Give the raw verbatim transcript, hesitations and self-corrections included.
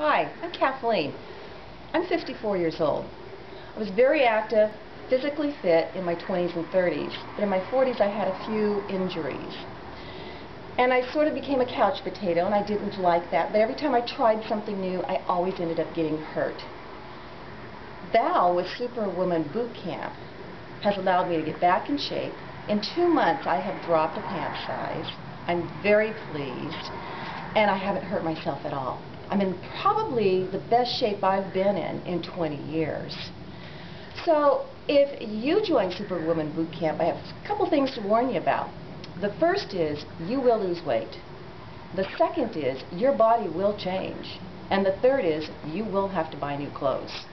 Hi, I'm Kathleen. I'm fifty-four years old. I was very active, physically fit in my twenties and thirties, but in my forties I had a few injuries. And I sort of became a couch potato, and I didn't like that, but every time I tried something new, I always ended up getting hurt. Val with Superwomen Boot Camp has allowed me to get back in shape. In two months, I have dropped a pant size. I'm very pleased, and I haven't hurt myself at all. I'm in probably the best shape I've been in in twenty years. So if you join Superwomen Boot Camp, I have a couple things to warn you about. The first is you will lose weight. The second is your body will change. And the third is you will have to buy new clothes.